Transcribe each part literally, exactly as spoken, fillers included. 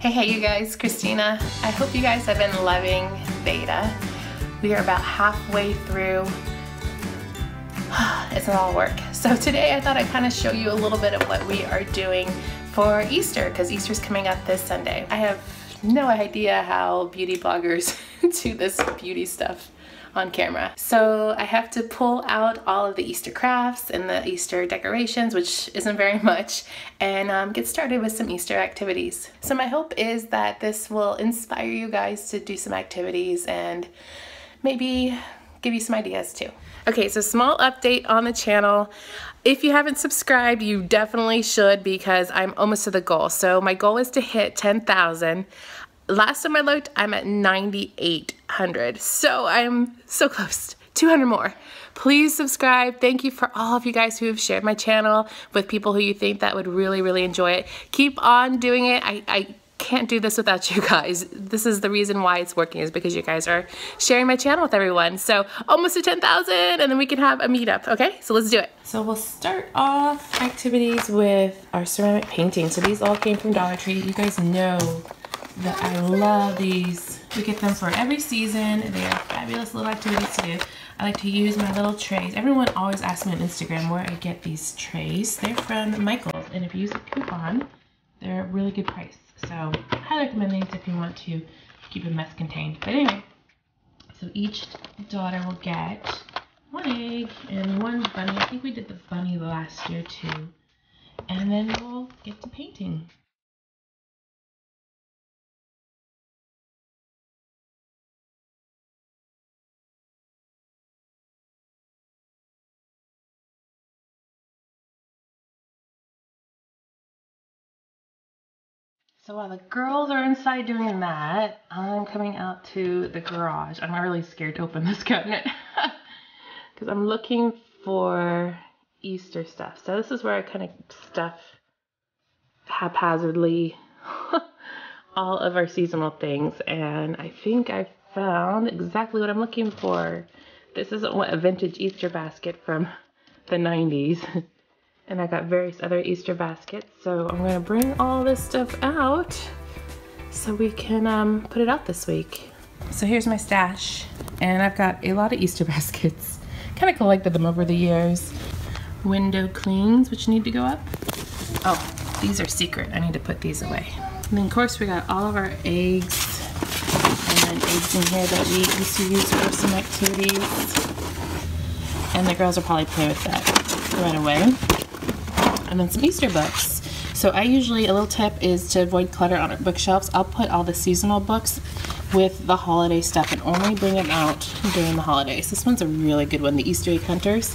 Hey, hey you guys, Christina. I hope you guys have been loving VEDA. We are about halfway through. It's a lot of work. So today I thought I'd kind of show you a little bit of what we are doing for Easter, because Easter's coming up this Sunday. I have no idea how beauty bloggers do this beauty stuff on camera. So I have to pull out all of the Easter crafts and the Easter decorations, which isn't very much, and um, get started with some Easter activities. So my hope is that this will inspire you guys to do some activities and maybe give you some ideas too. Okay, so small update on the channel. If you haven't subscribed, you definitely should, because I'm almost to the goal. So my goal is to hit ten thousand. Last time I looked, I'm at ninety-eight hundred, so I'm so close. Two hundred more. Please subscribe. Thank you for all of you guys who have shared my channel with people who you think that would really, really enjoy it. Keep on doing it. I, I can't do this without you guys. This is the reason why it's working, is because you guys are sharing my channel with everyone. So almost to ten thousand, and then we can have a meetup, okay? So let's do it. So we'll start off activities with our ceramic painting. So these all came from Dollar Tree. You guys know that I love these. We get them for every season. They are fabulous little activities to do. I like to use my little trays. Everyone always asks me on Instagram where I get these trays. They're from Michael's, and if you use a coupon, they're a really good price. So I recommend these if you want to keep a mess contained. But anyway, so each daughter will get one egg and one bunny. I think we did the bunny last year too. And then we'll get to painting. So while the girls are inside doing that, I'm coming out to the garage. I'm really scared to open this cabinet because I'm looking for Easter stuff. So this is where I kind of stuff haphazardly all of our seasonal things. And I think I found exactly what I'm looking for. This isn't what a vintage Easter basket from the nineties. And I got various other Easter baskets. So I'm gonna bring all this stuff out so we can um, put it out this week. So here's my stash, and I've got a lot of Easter baskets. Kind of collected them over the years. Window clings, which need to go up. Oh, these are secret. I need to put these away. And then of course we got all of our eggs, and eggs in here that we used to use for some activities. And the girls will probably play with that right away. And then some Easter books. So I usually, a little tip is to avoid clutter on our bookshelves. I'll put all the seasonal books with the holiday stuff and only bring them out during the holidays. This one's a really good one, the Easter Egg Hunters.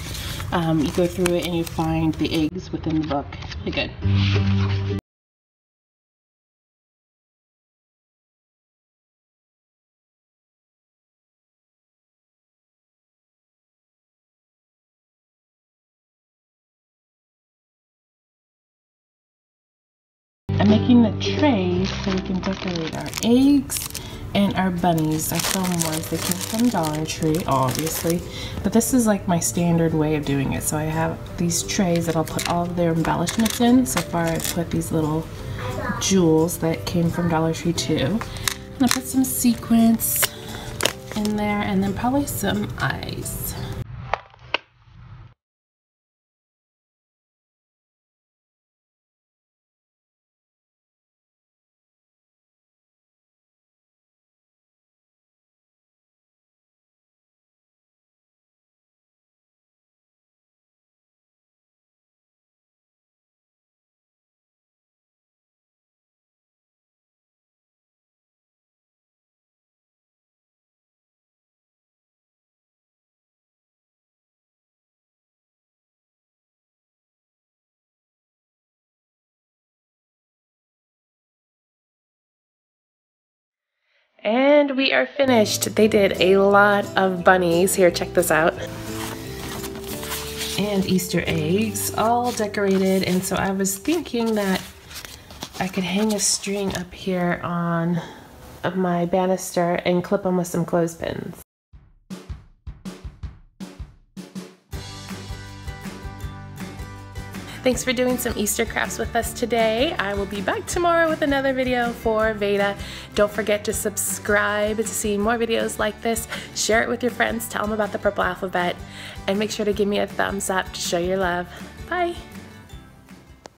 Um, you go through it and you find the eggs within the book. Pretty good. I'm making the trays so we can decorate our eggs and our bunnies. Our foam ones, they came from Dollar Tree, obviously. But this is like my standard way of doing it. So I have these trays that I'll put all of their embellishments in. So far I put these little jewels that came from Dollar Tree too. I'm gonna put some sequins in there, and then probably some eyes. And we are finished. They did a lot of bunnies. Here, check this out. And Easter eggs, all decorated. And so I was thinking that I could hang a string up here on my banister and clip them with some clothespins. Thanks for doing some Easter crafts with us today. I will be back tomorrow with another video for VEDA. Don't forget to subscribe to see more videos like this. Share it with your friends. Tell them about the Purple Alphabet. And make sure to give me a thumbs up to show your love. Bye.